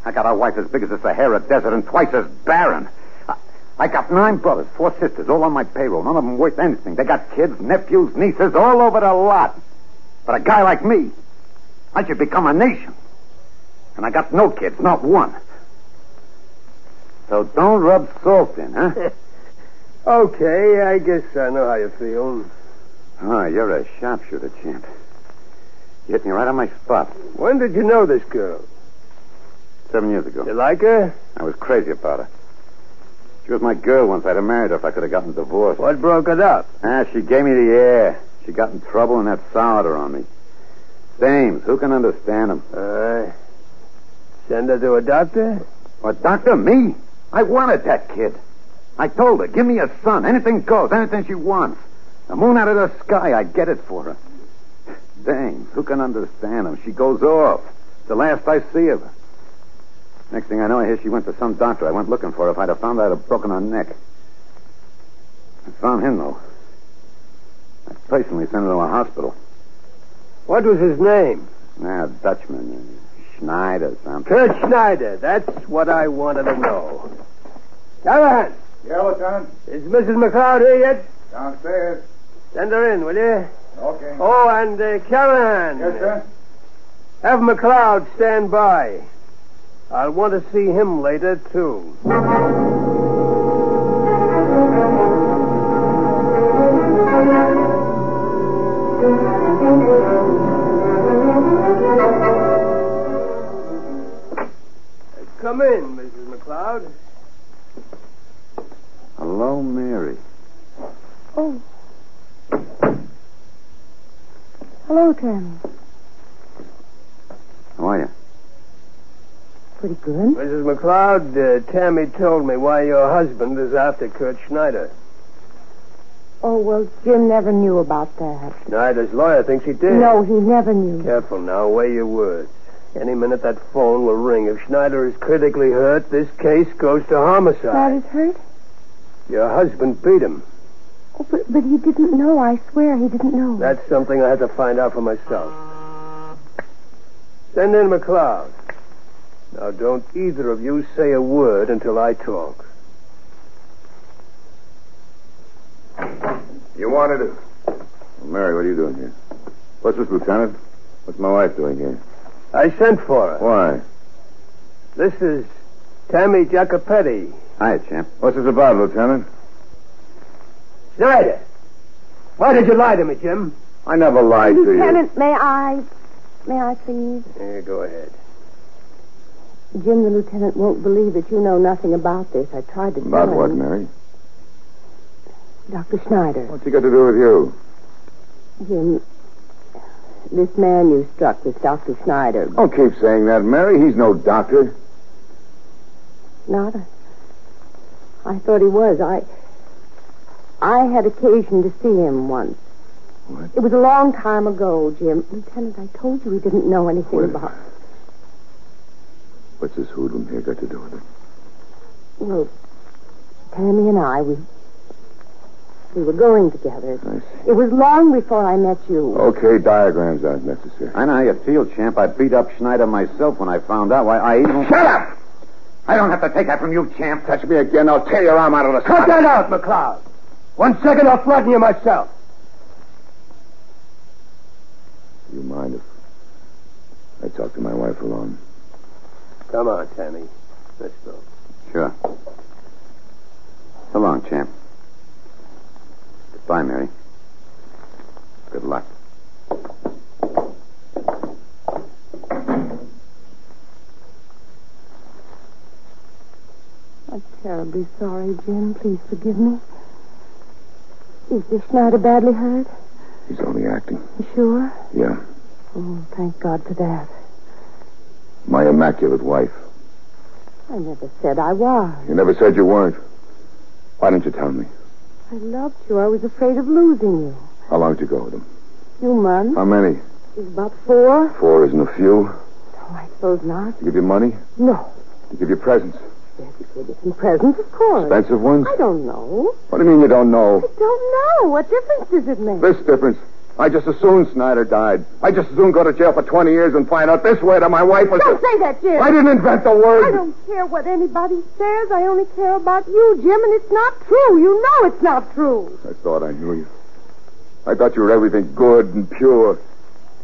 I got a wife as big as the Sahara Desert and twice as barren. I, I got nine brothers, four sisters, all on my payroll. None of them worth anything. They got kids, nephews, nieces, all over the lot. But a guy like me, I should become a nation. And I got no kids, not one. So don't rub salt in, huh? Okay, I guess I know how you feel. Oh, you're a sharpshooter, champ. You hit me right on my spot. When did you know this girl? Seven years ago. You like her? I was crazy about her. She was my girl once. I'd have married her if I could have gotten divorced. What broke it up? Ah, she gave me the air. She got in trouble and that soured her on me. Dames, who can understand them? Uh, send her to a doctor? What, doctor? Me? I wanted that kid. I told her, give me a son. Anything goes. Anything she wants. A moon out of the sky, I'd get it for her. Dang, who can understand him? She goes off. It's the last I see of her. Next thing I know, I hear she went to some doctor. I went looking for her. If I'd have found her, I'd have broken her neck. I found him, though. I personally sent her to a hospital. What was his name? Ah, Dutchman. Schneider, something. Kurt Schneider. That's what I wanted to know. Callahan. Yeah, Lieutenant? Is Missus McLeod here yet? Downstairs. Send her in, will you? Okay. Oh, and uh, Callahan. Yes, sir? Have McLeod stand by. I'll want to see him later, too. Come in, Missus McLeod. Hello, Mary. Oh. Hello, Tim. How are you? pretty good. Missus McLeod, uh, Tammy told me why your husband is after Kurt Schneider. Oh, well, Jim never knew about that. Schneider's lawyer thinks he did. No, he never knew. Careful now, weigh your words. Any minute that phone will ring. If Schneider is critically hurt, this case goes to homicide. Schneider's hurt? Your husband beat him. Oh, but, but he didn't know. I swear he didn't know. That's something I had to find out for myself. Send in McLeod. Now, don't either of you say a word until I talk. You wanted it. Well, Mary, what are you doing here? What's this, Lieutenant? What's my wife doing here? I sent for her. Why? This is Tami Giacopetti. Hi, champ. What's this about, Lieutenant? Schneider, why did you lie to me, Jim? I never lied Lieutenant, to you. Lieutenant, may I... May I, please? Yeah, go ahead. Jim, the lieutenant won't believe that you know nothing about this. I tried to tell him. About what, Mary? Doctor Schneider. What's he got to do with you? Jim, this man you struck with Doctor Schneider. Don't keep saying that, Mary. He's no doctor. Not a... I thought he was. I... I had occasion to see him once. What? It was a long time ago, Jim. Lieutenant, I told you he didn't know anything Wait. about it. What's this hoodlum here got to do with it? Well, Tammy and I, we... We were going together. I see. It was long before I met you. Okay, diagrams aren't necessary. I know how you feel, champ. I beat up Schneider myself when I found out why I even... Shut up! I don't have to take that from you, champ. Touch me again, I'll tear your arm out of the... Cut that out, McLeod! One second, I'll flatten you myself. Do you mind if I talk to my wife alone? Come on, Tammy. Let's go. Sure. So long, champ. Goodbye, Mary. Good luck. I'm terribly sorry, Jim. Please forgive me. Is this Schneider badly hurt? He's only acting. You sure? Yeah. Oh, thank God for that. My immaculate wife. I never said I was. You never said you weren't. Why didn't you tell me? I loved you. I was afraid of losing you. How long did you go with him? A few months. How many? It was about four. Four isn't a few. No, I suppose not. Did he give you money? No. Did he give you presents? Yes, he gave you some presents, of course. Expensive ones? I don't know. What do you mean you don't know? I don't know. What difference does it make? This difference. I just assumed Schneider died. I just assumed go to jail for twenty years and find out this way that my wife was... Don't say that, Jim. I didn't invent the word. I don't care what anybody says. I only care about you, Jim, and it's not true. You know it's not true. I thought I knew you. I thought you were everything good and pure.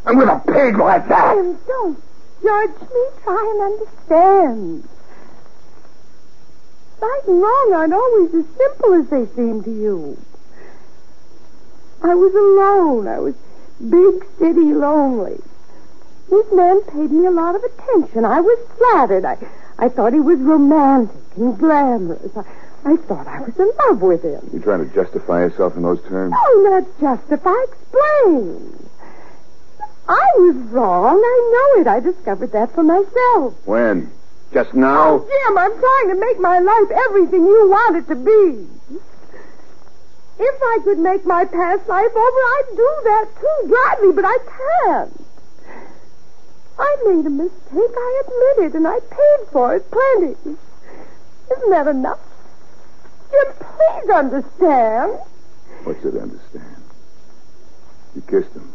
And with a pig like that... Jim, don't judge me. Try and understand. Right and wrong aren't always as simple as they seem to you. I was alone. I was big city lonely. This man paid me a lot of attention. I was flattered. I, I thought he was romantic and glamorous. I, I thought I was in love with him. You trying to justify yourself in those terms? No, not justify. Explain. I was wrong. I know it. I discovered that for myself. When? Just now? Oh, Jim, I'm trying to make my life everything you want it to be. If I could make my past life over, I'd do that, too, gladly, but I can't. I made a mistake. I admit it, and I paid for it plenty. Isn't that enough? Jim, please understand. What's it understand? You kissed him.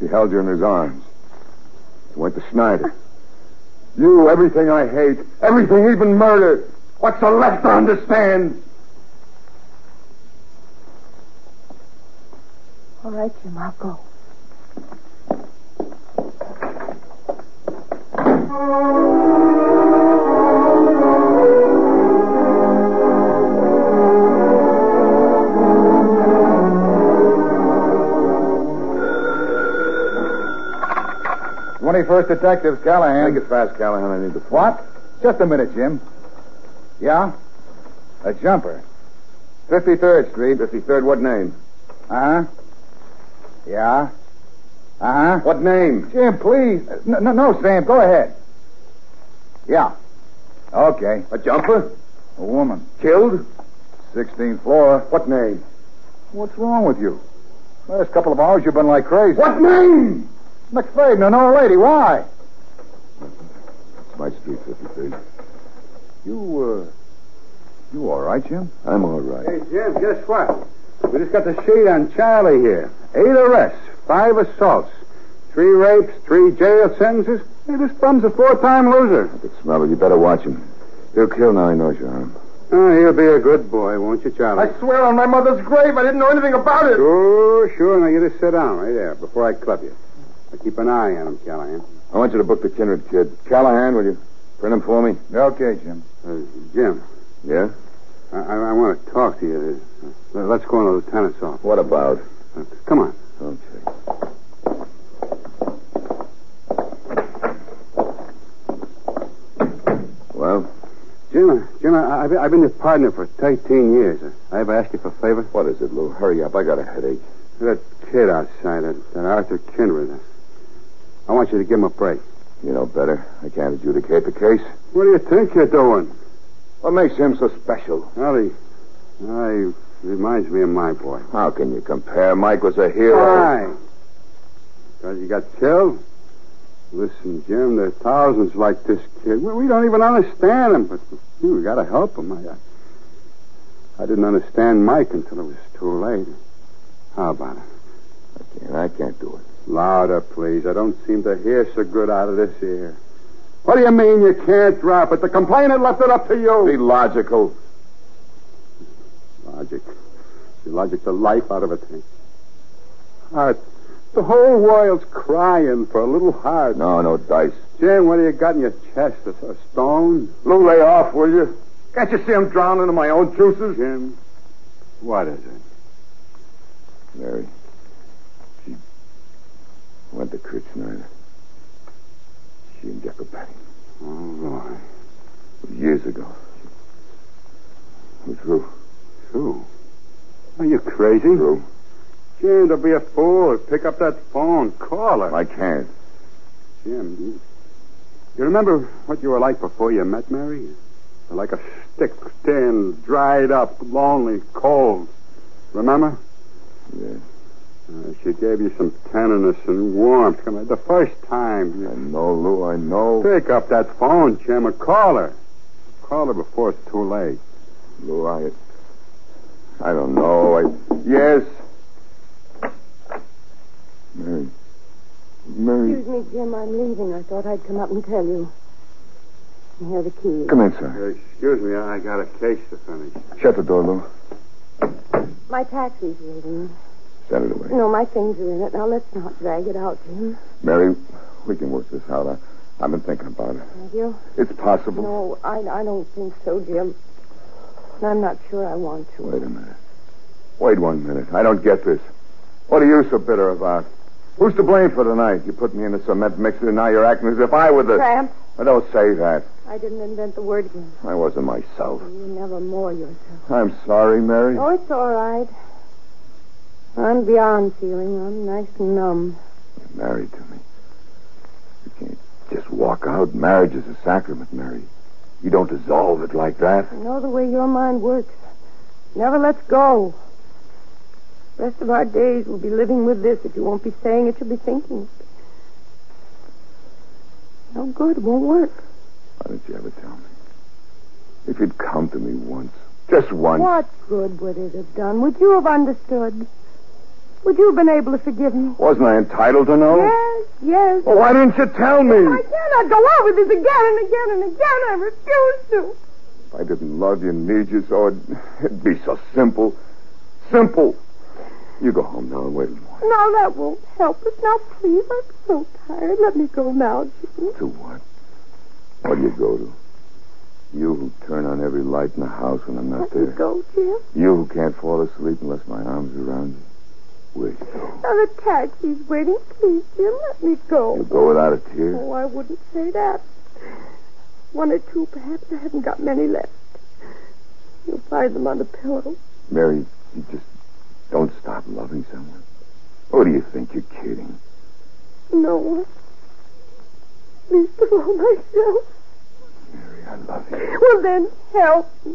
He held you in his arms. You went to Schneider. You, everything I hate, everything, even murder. What's the left to understand? All right, Jim, I'll go. twenty-first Detectives, Callahan. Make it fast, Callahan. I need the phone. What? Just a minute, Jim. Yeah? A jumper. fifty-third Street. fifty-third, what name? Uh-huh. Yeah? Uh-huh. What name? Jim, please. No, no, no, Sam, go ahead. Yeah. Okay. A jumper? A woman. Killed? sixteenth floor. What name? What's wrong with you? Last couple of hours you've been like crazy. What name? McFadden, an old lady. Why? It's my street, fifty-three. You, uh... You all right, Jim? I'm all right. Hey, Jim, guess what? We just got the sheet on Charlie here. Eight arrests, five assaults, three rapes, three jail sentences. Hey, this bum's a four-time loser. I could smell it. You better watch him. He'll kill now he knows your arm. Oh, he'll be a good boy, won't you, Charlie? I swear on my mother's grave I didn't know anything about it. Sure, sure. Now, you just sit down right there before I club you. I'll keep an eye on him, Callahan. I want you to book the Kindred kid. Callahan, will you print him for me? Okay, Jim. Uh, Jim. Yeah? I, I, I want to talk to you. Let's go into the lieutenant's office. What about? Uh, come on. Okay. Well? Jim, Jim, I, I, I've been your partner for thirteen years. I ever asked you for a favor? What is it, Lou? Hurry up. I got a headache. That kid outside, that, that Arthur Kindred. I want you to give him a break. You know better. I can't adjudicate the case. What do you think you're doing? What makes him so special? Well, he, uh, he reminds me of my boy. How can you compare? Mike was a hero. Why? Because he got killed? Listen, Jim, there are thousands like this kid. We, we don't even understand him, but gee, we got to help him. I, I, I didn't understand Mike until it was too late. How about it? I can't. I can't do it. Louder, please. I don't seem to hear so good out of this ear. What do you mean you can't drop it? The complainant left it up to you. Be logical. Logic. She logic the life out of a thing. Heart. The whole world's crying for a little heart. No, no dice. Jim, what do you got in your chest? A, a stone? Lou, lay off, will you? Can't you see I'm drowning in my own juices? Jim, what is it? Mary. She went to Kurt Schneider. She and Giacopetti. Oh, Lord. Years ago. It was true. True? Are you crazy? True. Jim, don't be a fool. Pick up that phone. Call her. I can't. Jim, you, you remember what you were like before you met Mary? You were like a stick, thin, dried up, lonely, cold. Remember? Yeah. Uh, she gave you some tenderness and warmth. Come on, the first time. You... I know, Lou, I know. Pick up that phone, Jim, and call her. Call her before it's too late. Lou, I... I don't know. I... Yes? Mary. Mary. Excuse me, Jim, I'm leaving. I thought I'd come up and tell you. You have the key. Come in, sir. Uh, excuse me, I got a case to finish. Shut the door, Lou. My taxi's waiting. Set it away. No, my things are in it. Now, let's not drag it out, Jim. Mary, we can work this out. I, I've been thinking about it. Have you? It's possible. No, I, I don't think so, Jim. And I'm not sure I want to. Wait a minute. Wait one minute. I don't get this. What are you so bitter about? Who's to blame for tonight? You put me in a cement mixer, and now you're acting as if I were the... Tramp. I don't say that. I didn't invent the word, Jim. I wasn't myself. You never more yourself. I'm sorry, Mary. Oh, it's all right. I'm beyond feeling. I'm nice and numb. You're married to me. You can't just walk out. Marriage is a sacrament, Mary. You don't dissolve it like that. I know the way your mind works. Never lets go. The rest of our days we'll be living with this. If you won't be saying it, you'll be thinking it. No good. It won't work. Why didn't you ever tell me? If you'd come to me once, just once. What good would it have done? Would you have understood? Would you have been able to forgive me? Wasn't I entitled to know? Yes, yes. Well, why didn't you tell me? I cannot go on with this again and again and again. I refuse to. If I didn't love you and need you so, it'd, it'd be so simple. Simple. You go home now and wait a while. No, that won't help us. Now, please, I'm so tired. Let me go now, Jim. To what? What do you go to? You who turn on every light in the house when I'm not there. Let me go, Jim. You who can't fall asleep unless my arms are around you. Where'd you go? Now, the taxi's waiting. Please, Jim, let me go. You go without a tear? Oh, I wouldn't say that. One or two, perhaps. I haven't got many left. You'll find them on the pillow. Mary, you just don't stop loving someone. Or do you think you're kidding? No one. Least of all myself. I love you. Well, then, help me.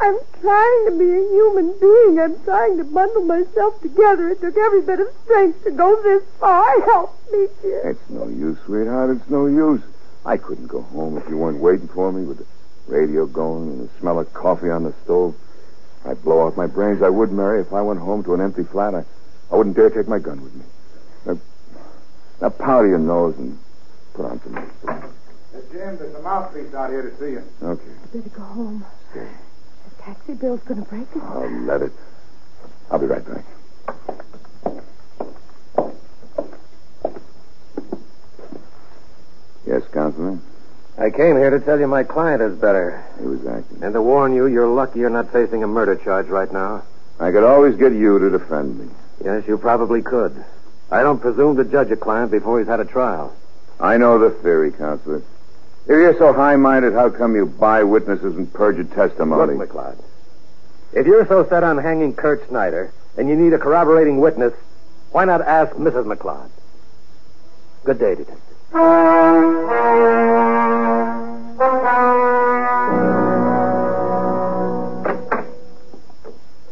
I'm trying to be a human being. I'm trying to bundle myself together. It took every bit of strength to go this far. Help me, dear. It's no use, sweetheart. It's no use. I couldn't go home if you weren't waiting for me with the radio going and the smell of coffee on the stove. I'd blow out my brains. I would, Mary. If I went home to an empty flat, I, I wouldn't dare take my gun with me. Now, now powder your nose and put on some makeup. Hey, Jim, there's a mouthpiece out here to see you. Okay. I better go home. Stay. The taxi bill's going to break it. I'll let it. I'll be right back. Yes, Counselor? I came here to tell you my client is better. He was acting. And to warn you, you're lucky you're not facing a murder charge right now. I could always get you to defend me. Yes, you probably could. I don't presume to judge a client before he's had a trial. I know the theory, Counselor. If you're so high-minded, how come you buy witnesses and perjure testimony? Look, McLeod, if you're so set on hanging Kurt Schneider and you need a corroborating witness, why not ask Missus McLeod? Good day, Detective.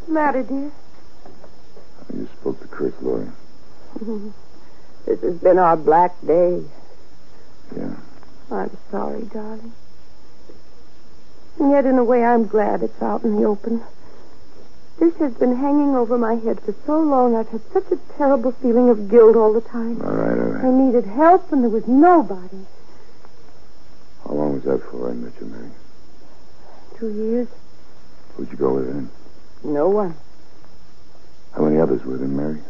Matter, dear? You spoke to Kurt, Gloria. This has been our black day. Yeah. I'm sorry, darling. And yet, in a way, I'm glad it's out in the open. This has been hanging over my head for so long, I've had such a terrible feeling of guilt all the time. All right, all right. I needed help, and there was nobody. How long was that for I met you, Mary? Two years. Who'd you go with then? No one. How many others were there, Mary?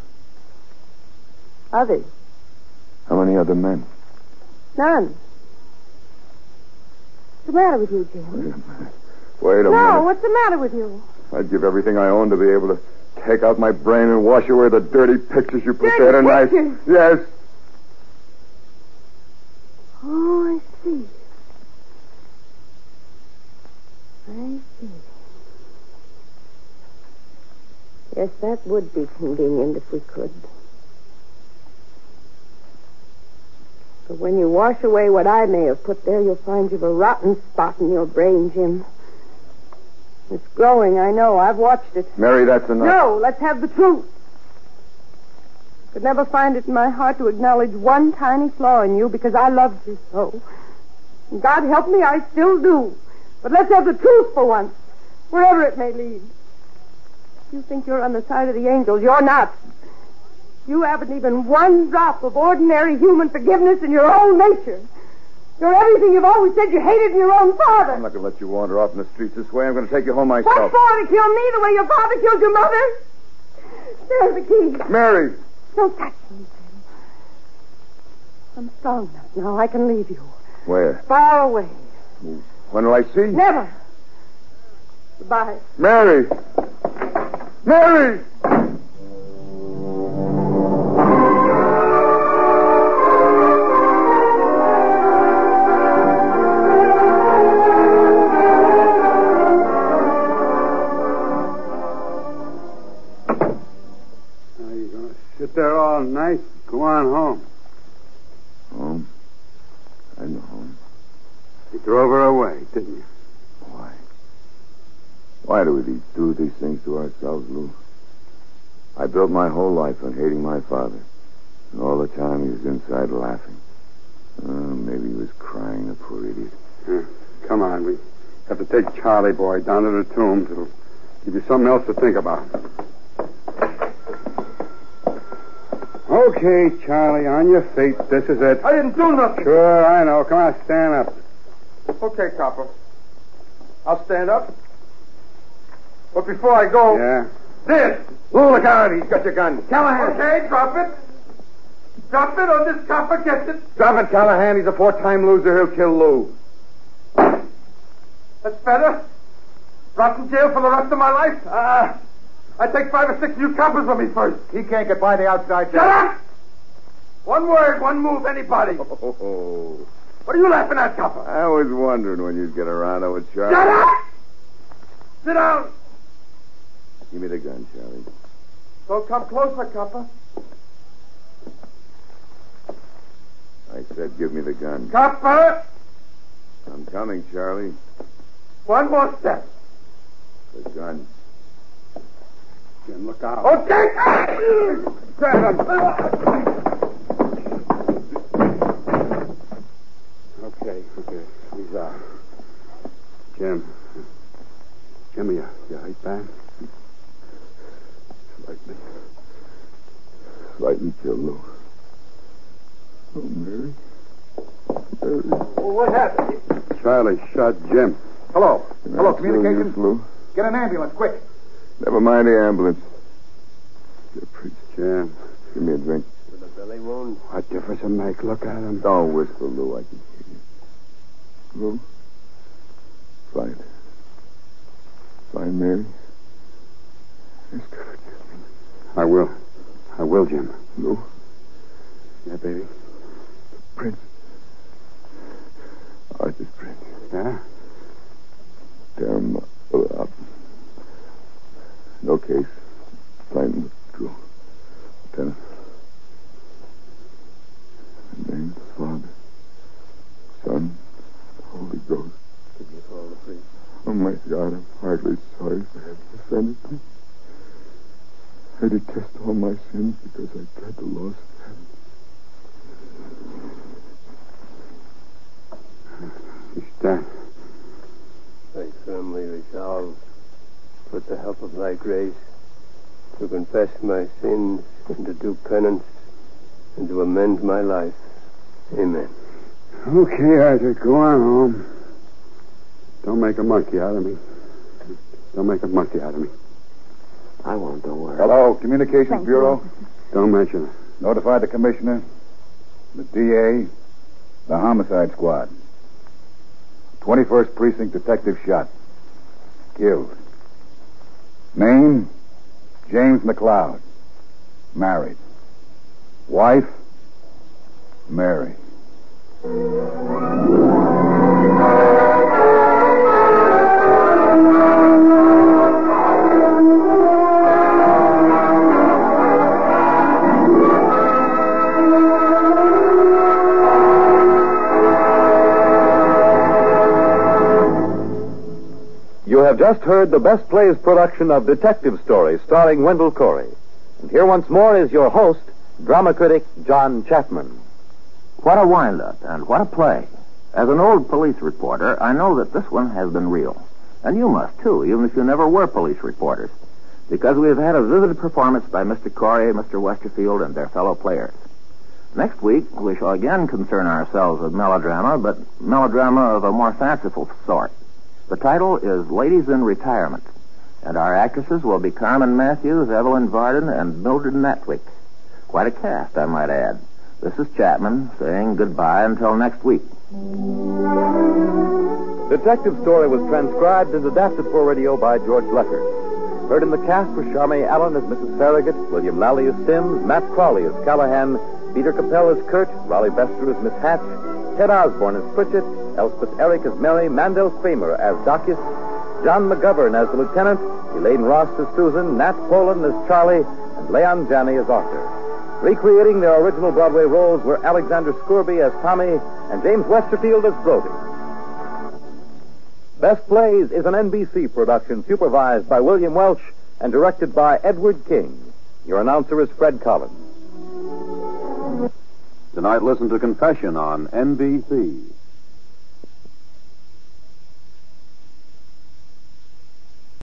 Others? How many other men? None. What's the matter with you, Jim? Wait a minute. Wait a no, minute. No, what's the matter with you? I'd give everything I own to be able to take out my brain and wash away the dirty pictures you put there tonight. Dirty pictures? Yes. Oh, I see. I see. Yes, that would be convenient if we could. But when you wash away what I may have put there, you'll find you've a rotten spot in your brain, Jim. It's growing, I know. I've watched it. Mary, that's enough. No, let's have the truth. I could never find it in my heart to acknowledge one tiny flaw in you because I loved you so. And God help me, I still do. But let's have the truth for once, wherever it may lead. You think you're on the side of the angels. You're not. You haven't even one drop of ordinary human forgiveness in your own nature. You're everything you've always said you hated in your own father. I'm not going to let you wander off in the streets this way. I'm going to take you home myself. What for? To kill me the way your father killed your mother? There's the key. Mary. Don't touch me, Jim. I'm strong enough now. I can leave you. Where? Far away. When will I see you? Never. Goodbye. Mary. Mary! Now, you're going to sit there all night? Go on home. Home? I'm home. You drove her away, didn't you? Why? Why do we do these things to ourselves, Lou? I built my whole life on hating my father. And all the time he was inside laughing. Oh, maybe he was crying, the poor idiot. Yeah. Come on, we have to take Charlie Boy down to the tomb to give you something else to think about. Okay, Charlie, on your feet. This is it. I didn't do nothing. Sure, I know. Come on, stand up. Okay, Copper. I'll stand up. But before I go... Yeah? This! Lou, look out! He's got your gun. Callahan! Okay, drop it. Drop it or this copper gets it. Drop it, Callahan. He's a four-time loser. He'll kill Lou. That's better. Rot in jail for the rest of my life. Uh, I take five or six new coppers with me first. He can't get by the outside door. Shut up! One word, one move, anybody. Oh. What are you laughing at, copper? I was wondering when you'd get around over, Charlie. Shut up! Sit down! Give me the gun, Charlie. Don't come closer, Copper. I said give me the gun. Copper! I'm coming, Charlie. One more step. The gun. Jim, look out. Okay. Grab him. Okay, okay. He's out. Jim. Jimmy, you, you right back? Light me. Light me till Lou. Oh, Mary. Mary. Well, what happened? Charlie shot Jim. Hello. Hello, communications? Lou? Get an ambulance, quick. Never mind the ambulance. You're pretty jammed. Give me a drink. With a belly wound. What difference it make? Look at him. Don't whisper, Lou. I can hear you. Lou? Fine. Fine, Mary. Just gotta kill me. I will. I will, Jim. Lou? Yeah, baby? The prince. Arthur's prince. Yeah? Damn. Uh, No case. Plain true. Lieutenant. Name, Father, Son, Holy Ghost. Did you call the priest? Oh, my God, I'm hardly sorry for having offended me. I detest all my sins because I dread the laws of heaven. You stand. They firmly resolve, with the help of thy grace, to confess my sins and to do penance and to amend my life. Amen. Okay, Arthur, go on home. Don't make a monkey out of me. Don't make a monkey out of me. I won't, don't worry. Hello, Communications Thank Bureau. You. Don't mention it. Notify the commissioner, the D A, the homicide squad. twenty-first Precinct detective shot. Killed. Name, James McLeod. Married. Wife, Mary. You have just heard the Best Plays production of Detective Story, starring Wendell Corey. And here once more is your host, drama critic John Chapman. What a wind-up, and what a play. As an old police reporter, I know that this one has been real. And you must, too, even if you never were police reporters. Because we have had a vivid performance by Mister Corey, Mister Westerfield, and their fellow players. Next week, we shall again concern ourselves with melodrama, but melodrama of a more fanciful sort. The title is Ladies in Retirement, and our actresses will be Carmen Matthews, Evelyn Varden, and Mildred Natwick. Quite a cast, I might add. This is Chapman saying goodbye until next week. Detective Story was transcribed and adapted for radio by George Lecker. Heard in the cast were Charmaine Allen as Missus Farragut, William Lally as Sims, Matt Crowley as Callahan, Peter Capel as Kurt, Raleigh Bester as Miss Hatch, Ted Osborne as Pritchett, Elspeth Eric as Mary, Mandel Kramer as Docus, John McGovern as the Lieutenant, Elaine Ross as Susan, Nat Poland as Charlie, and Leon Janney as Arthur. Recreating their original Broadway roles were Alexander Scourby as Tommy and James Westerfield as Brody. Best Plays is an N B C production supervised by William Welch and directed by Edward King. Your announcer is Fred Collins. Tonight, listen to Confession on N B C.